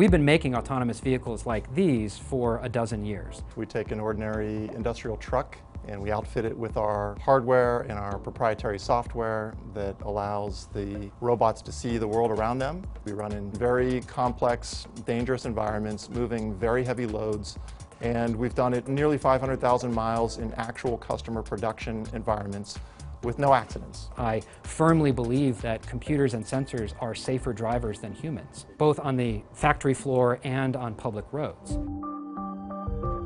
we've been making autonomous vehicles like these for a dozen years. We take an ordinary industrial truck and we outfit it with our hardware and our proprietary software that allows the robots to see the world around them. We run in very complex, dangerous environments, moving very heavy loads, and we've done it nearly 500,000 miles in actual customer production environments with no accidents. I firmly believe that computers and sensors are safer drivers than humans, both on the factory floor and on public roads.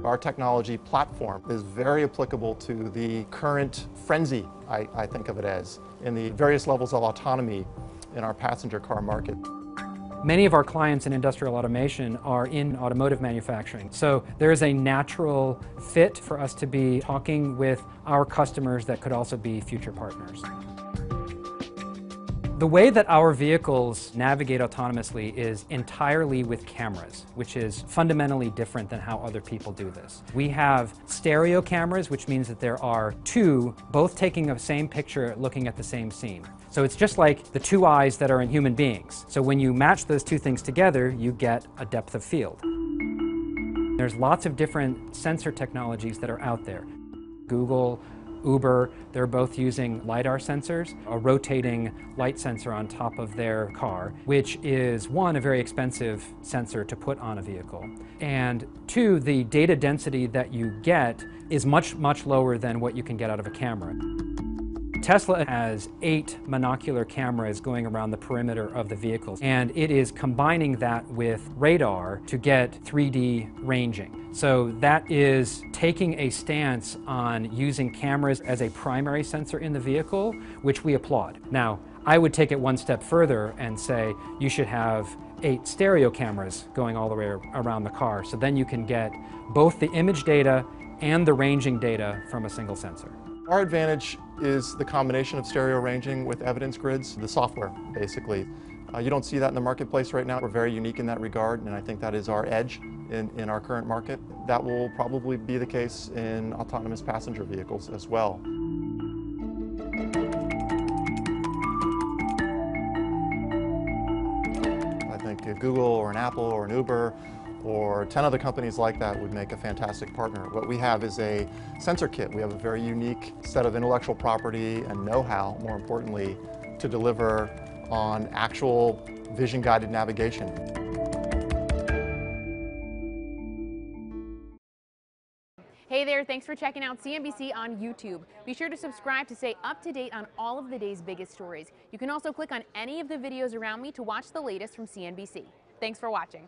Our technology platform is very applicable to the current frenzy, I think of it as, in the various levels of autonomy in our passenger car market. Many of our clients in industrial automation are in automotive manufacturing, so there is a natural fit for us to be talking with our customers that could also be future partners. The way that our vehicles navigate autonomously is entirely with cameras, which is fundamentally different than how other people do this. We have stereo cameras, which means that there are two, both taking the same picture, looking at the same scene. So it's just like the two eyes that are in human beings. So when you match those two things together, you get a depth of field. There's lots of different sensor technologies that are out there. Google, Uber, they're both using LiDAR sensors, a rotating light sensor on top of their car, which is, one, a very expensive sensor to put on a vehicle, and two, the data density that you get is much, much lower than what you can get out of a camera. Tesla has 8 monocular cameras going around the perimeter of the vehicles, and it is combining that with radar to get 3D ranging. So that is taking a stance on using cameras as a primary sensor in the vehicle, which we applaud. Now, I would take it one step further and say you should have 8 stereo cameras going all the way around the car, so then you can get both the image data and the ranging data from a single sensor. Our advantage is the combination of stereo ranging with evidence grids, the software, basically. You don't see that in the marketplace right now. We're very unique in that regard, and I think that is our edge in our current market. That will probably be the case in autonomous passenger vehicles as well. I think if Google or an Apple or an Uber or 10 other companies like that would make a fantastic partner. What we have is a sensor kit. We have a very unique set of intellectual property and know-how, more importantly, to deliver on actual vision-guided navigation. Hey there, thanks for checking out CNBC on YouTube. Be sure to subscribe to stay up to date on all of the day's biggest stories. You can also click on any of the videos around me to watch the latest from CNBC. Thanks for watching.